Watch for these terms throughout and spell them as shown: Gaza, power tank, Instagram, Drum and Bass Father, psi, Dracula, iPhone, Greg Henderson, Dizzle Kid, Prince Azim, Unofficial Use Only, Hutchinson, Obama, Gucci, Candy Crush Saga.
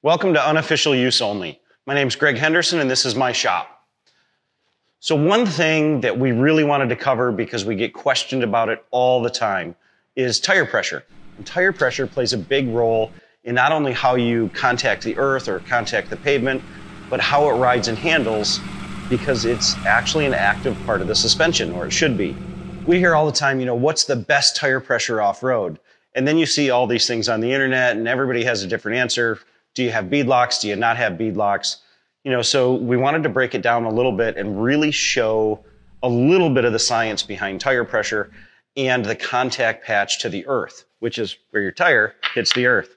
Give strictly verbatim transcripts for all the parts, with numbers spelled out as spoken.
Welcome to Unofficial Use Only. My name's Greg Henderson and this is my shop. So one thing that we really wanted to cover, because we get questioned about it all the time, is tire pressure. And tire pressure plays a big role in not only how you contact the earth or contact the pavement, but how it rides and handles, because it's actually an active part of the suspension, or it should be. We hear all the time, you know, what's the best tire pressure off-road? And then you see all these things on the internet and everybody has a different answer. Do you have beadlocks? Do you not have beadlocks? You know, so we wanted to break it down a little bit and really show a little bit of the science behind tire pressure and the contact patch to the earth, which is where your tire hits the earth.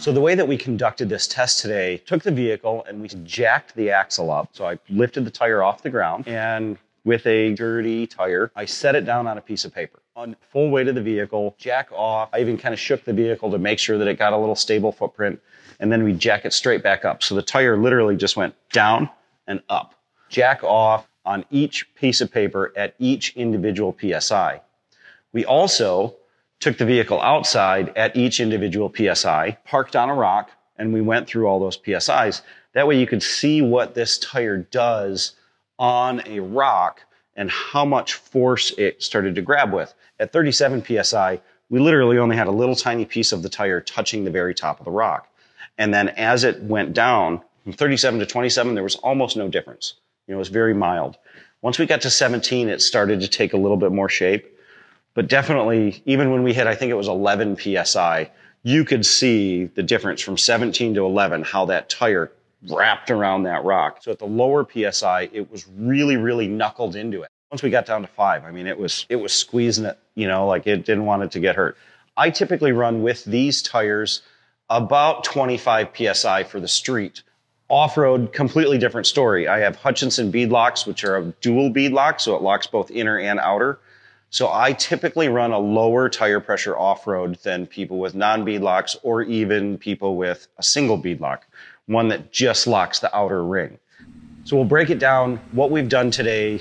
So the way that we conducted this test today, took the vehicle and we jacked the axle up. So I lifted the tire off the ground, and with a dirty tire, I set it down on a piece of paper. On full weight of the vehicle, jack off. I even kind of shook the vehicle to make sure that it got a little stable footprint, and then we jack it straight back up. So the tire literally just went down and up. Jack off on each piece of paper at each individual P S I. We also took the vehicle outside at each individual P S I, parked on a rock, and we went through all those P S Is. That way you could see what this tire does on a rock and how much force it started to grab with. At thirty-seven P S I, we literally only had a little tiny piece of the tire touching the very top of the rock. And then as it went down from thirty-seven to twenty-seven, there was almost no difference. You know, it was very mild. Once we got to seventeen, it started to take a little bit more shape, but definitely even when we hit, I think it was eleven P S I, you could see the difference from seventeen to eleven, how that tire wrapped around that rock. So at the lower P S I, it was really, really knuckled into it. Once we got down to five, I mean, it was, it was squeezing it, you know, like it didn't want it to get hurt. I typically run with these tires about twenty-five P S I for the street. Off-road, completely different story. I have Hutchinson bead locks, which are a dual bead lock, so it locks both inner and outer. So I typically run a lower tire pressure off-road than people with non-bead locks, or even people with a single bead lock, one that just locks the outer ring. So we'll break it down. What we've done today,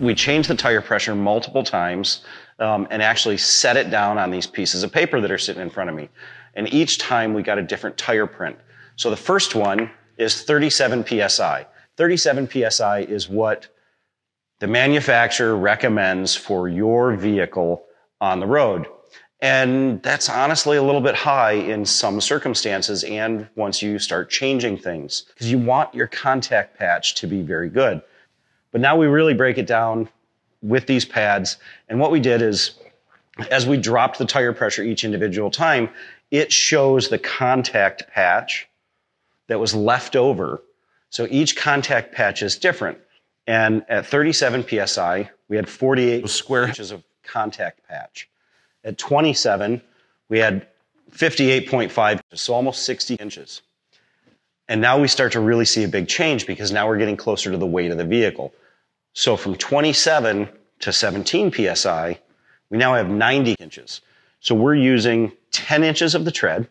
we changed the tire pressure multiple times um, and actually set it down on these pieces of paper that are sitting in front of me. And each time we got a different tire print. So the first one is thirty-seven P S I. thirty-seven P S I is what the manufacturer recommends for your vehicle on the road. And that's honestly a little bit high in some circumstances, and once you start changing things, because you want your contact patch to be very good. But now we really break it down with these pads. And what we did is, as we dropped the tire pressure each individual time, it shows the contact patch that was left over. So each contact patch is different. And at thirty-seven P S I, we had forty-eight square inches of contact patch. At twenty-seven, we had fifty-eight point five, so almost sixty inches. And now we start to really see a big change, because now we're getting closer to the weight of the vehicle. So from twenty-seven to seventeen P S I, we now have ninety inches. So we're using ten inches of the tread,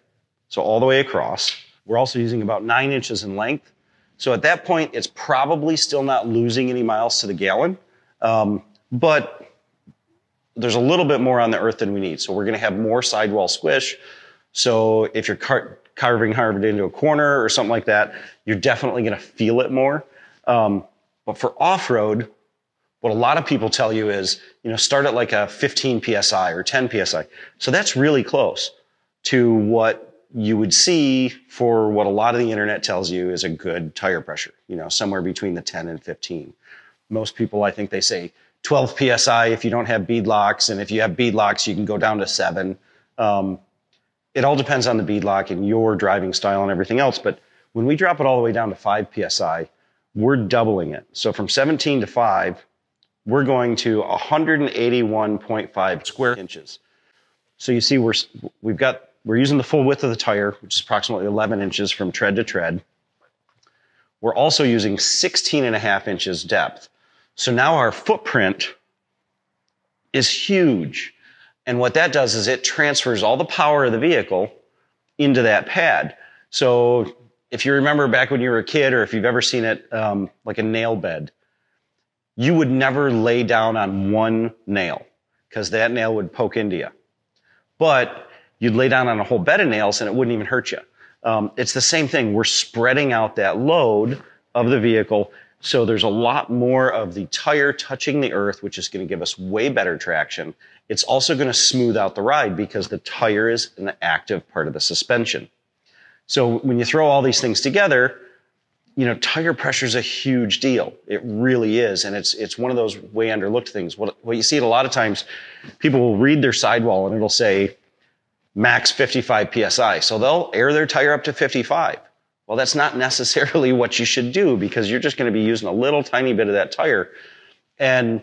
so all the way across. We're also using about nine inches in length. So at that point, it's probably still not losing any miles to the gallon, um, but there's a little bit more on the earth than we need. So we're gonna have more sidewall squish. So if you're car carving hard into a corner or something like that, you're definitely gonna feel it more. Um, but for off-road, what a lot of people tell you is, you know, start at like a fifteen P S I or ten P S I. So that's really close to what you would see for what a lot of the internet tells you is a good tire pressure, you know, somewhere between the ten and fifteen. Most people, I think they say twelve P S I if you don't have bead locks, and if you have bead locks, you can go down to seven. Um, it all depends on the bead lock and your driving style and everything else. But when we drop it all the way down to five P S I, we're doubling it. So from seventeen to five, we're going to one hundred eighty-one point five square inches. So you see, we're, we've got, we're using the full width of the tire, which is approximately eleven inches from tread to tread. We're also using sixteen and a half inches depth. So now our footprint is huge. And what that does is it transfers all the power of the vehicle into that pad. So if you remember back when you were a kid, or if you've ever seen it, um, like a nail bed, you would never lay down on one nail because that nail would poke into you. but you'd lay down on a whole bed of nails and it wouldn't even hurt you. Um, it's the same thing. We're spreading out that load of the vehicle. So there's a lot more of the tire touching the earth, which is going to give us way better traction. It's also going to smooth out the ride because the tire is in the active part of the suspension. So when you throw all these things together, you know, tire pressure is a huge deal. It really is. And it's, it's one of those way underlooked things. What, what you see a lot of times, people will read their sidewall and it'll say max fifty-five P S I. So they'll air their tire up to fifty-five. Well, that's not necessarily what you should do because you're just going to be using a little tiny bit of that tire and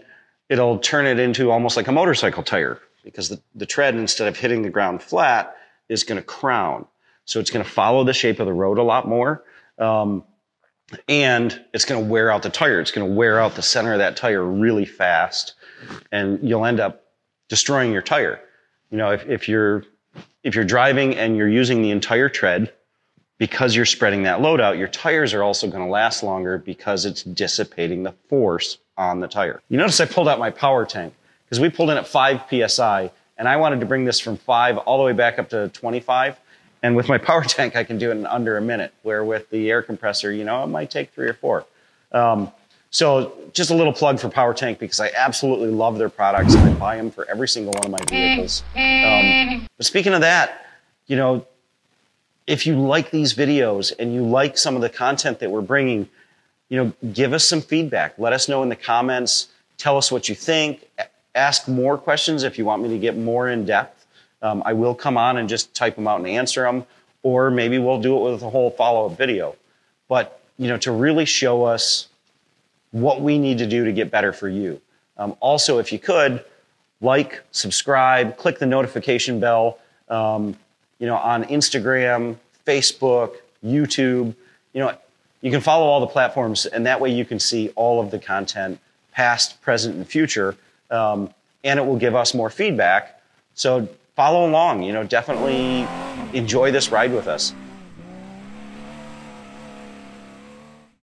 it'll turn it into almost like a motorcycle tire because the, the tread, instead of hitting the ground flat, is going to crown. So it's going to follow the shape of the road a lot more. Um, and it's going to wear out the tire. It's going to wear out the center of that tire really fast and you'll end up destroying your tire. You know, if, if you're, if you're driving and you're using the entire tread, because you're spreading that load out, your tires are also going to last longer because it's dissipating the force on the tire. You notice I pulled out my power tank because we pulled in at five P S I and I wanted to bring this from five all the way back up to twenty-five. And with my power tank, I can do it in under a minute, where with the air compressor, you know, it might take three or four. Um, so just a little plug for Power Tank because I absolutely love their products. I buy them for every single one of my vehicles. Um, but speaking of that, you know, if you like these videos and you like some of the content that we're bringing, you know, give us some feedback. Let us know in the comments. Tell us what you think. Ask more questions if you want me to get more in depth. Um, I will come on and just type them out and answer them, or maybe we'll do it with a whole follow-up video. But, you know, to really show us what we need to do to get better for you. Um, also, if you could, like, subscribe, click the notification bell. Um, you know, on Instagram, Facebook, YouTube, you know, you can follow all the platforms and that way you can see all of the content, past, present, and future, um, and it will give us more feedback. So follow along, you know, definitely enjoy this ride with us.